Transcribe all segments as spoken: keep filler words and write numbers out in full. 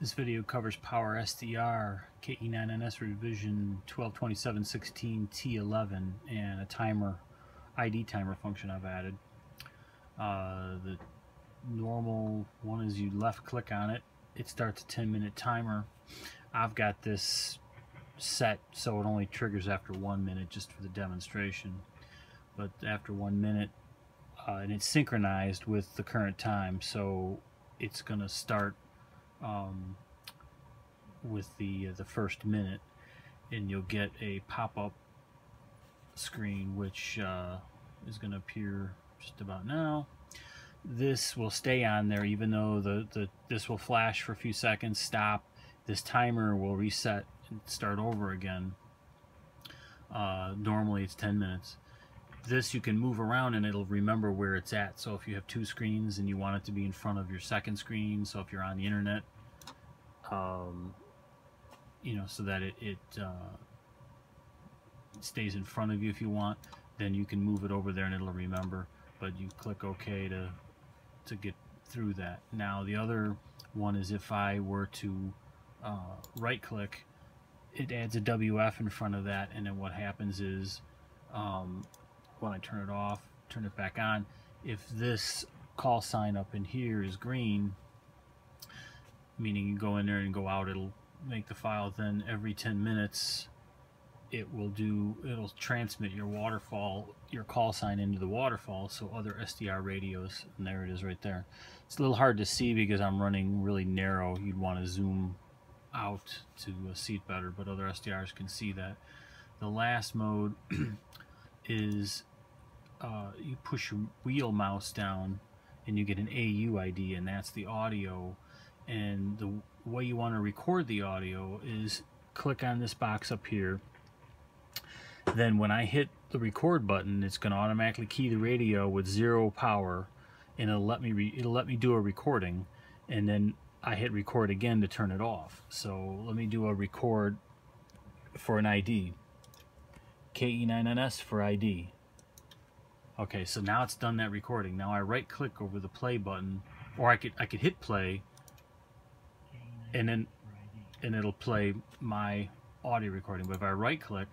This video covers Power S D R K E nine N S revision twelve twenty-seven sixteen T eleven and a timer, I D timer function I've added. Uh, the normal one is you left click on it, it starts a ten minute timer. I've got this set so it only triggers after one minute just for the demonstration. But after one minute, uh, and it's synchronized with the current time, so it's going to start Um, with the uh, the first minute, and you'll get a pop-up screen which uh, is going to appear just about now. This will stay on there even though the, the this will flash for a few seconds, stop. This timer will reset and start over again. Uh, normally it's ten minutes. This you can move around and it'll remember where it's at. So if you have two screens and you want it to be in front of your second screen, so if you're on the internet, um, you know, so that it, it uh, stays in front of you if you want, then you can move it over there and it'll remember. But you click OK to to get through that. Now the other one is if I were to uh, right click, it adds a W F in front of that, and then what happens is um, when I turn it off, turn it back on, if this call sign up in here is green, meaning you go in there and go out, it'll make the file, then every ten minutes it will do, it'll transmit your waterfall, your call sign into the waterfall, so other S D R radios, and there it is right there. It's a little hard to see because I'm running really narrow. You'd want to zoom out to see it better, but other S D Rs can see that. The last mode is Uh, you push your wheel mouse down and you get an A U I D, and that's the audio. And the way you want to record the audio is click on this box up here. Then when I hit the record button, it's going to automatically key the radio with zero power, and it'll let me re it'll let me do a recording. And then I hit record again to turn it off. So let me do a record for an I D. K E nine N S for I D. Okay, so now it's done that recording. Now I right click over the play button, or I could I could hit play and then and it'll play my audio recording. But if I right click,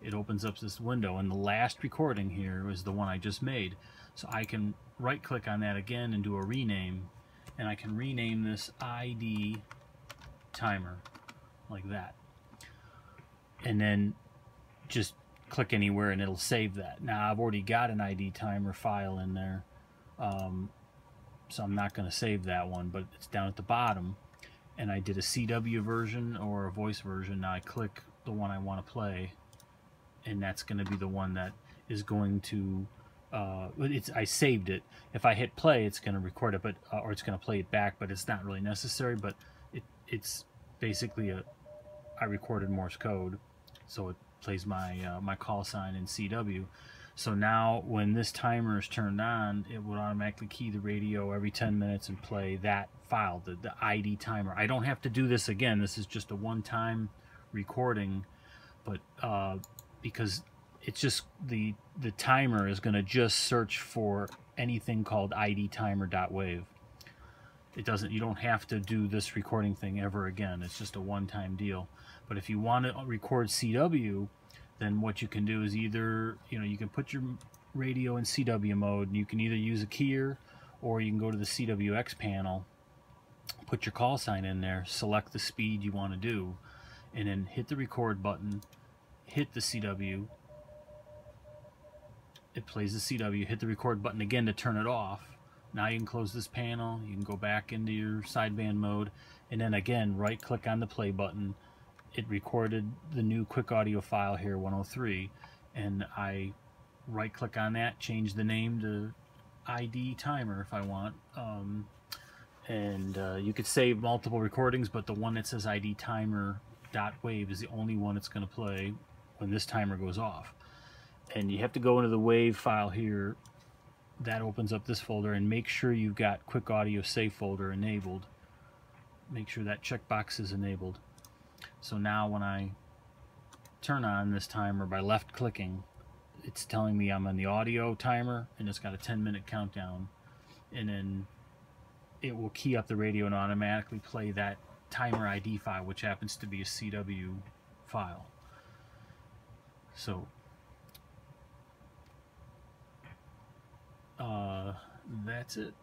it opens up this window, and the last recording here is the one I just made. So I can right click on that again and do a rename, and I can rename this I D timer like that. And then just click anywhere and it'll save that. Now I've already got an I D timer file in there, um, so I'm not going to save that one, but it's down at the bottom, and I did a C W version or a voice version. Now I click the one I want to play, and that's going to be the one that is going to uh, it's I saved it. If I hit play, it's going to record it, but uh, or it's going to play it back, but it's not really necessary. But it, it's basically a I recorded Morse code, so it plays my uh, my call sign in C W. So now when this timer is turned on, it would automatically key the radio every ten minutes and play that file, the, the I D timer. I don't have to do this again. This is just a one-time recording, but uh, because it's just the the timer is going to just search for anything called I D timer.wave. It doesn't, you don't have to do this recording thing ever again. It's just a one-time deal. But if you want to record C W, then what you can do is either, you know, you can put your radio in C W mode, and you can either use a keyer, or you can go to the C W X panel, put your call sign in there, select the speed you want to do, and then hit the record button, hit the C W, it plays the C W, hit the record button again to turn it off. Now you can close this panel, you can go back into your sideband mode, and then again, right click on the play button. It recorded the new quick audio file here, one oh three, and I right click on that, change the name to I D timer if I want, um, and uh, you could save multiple recordings, but the one that says I D timer.wave is the only one it's going to play when this timer goes off. And you have to go into the wave file here. That opens up this folder, and make sure you've got Quick Audio Save Folder enabled. Make sure that checkbox is enabled. So now when I turn on this timer by left clicking, it's telling me I'm on the audio timer, and it's got a ten minute countdown, and then it will key up the radio and automatically play that timer I D file, which happens to be a C W file. So uh, that's it.